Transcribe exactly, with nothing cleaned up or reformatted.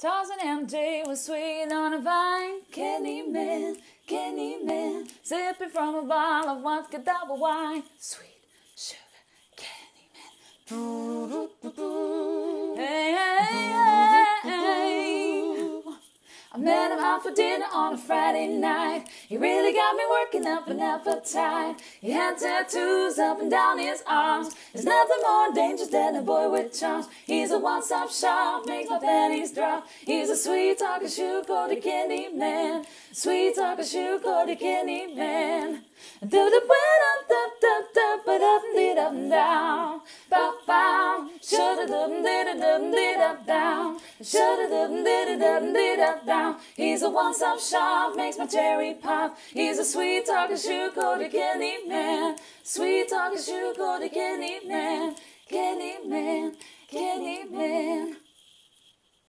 Tarzan and Jay was swinging on a vine. Candyman, Candyman, sipping from a bottle of vodka double wine. Sweet sugar Candyman. Hey, hey, hey, hey. I met him out for dinner on a Friday night. He really got me working up an appetite. He had tattoos up and down his arms. There's nothing more dangerous than a boy with charms. He's a one-stop shop, makes my panties drop. He's a sweet talker, shoe coated candy man. Sweet talker, shoe coated candy man. Do the wet up, up, up, up, up, up, and up and down. Bow, bow. Shut it up and did it up and did up down. Shut it up and did it up and did up down. He's a one-stop shop, makes my cherry pop. He's a sweet talker, shoe coated candy man. Sweet talker, shoe coated candy man. Candy man, candy man.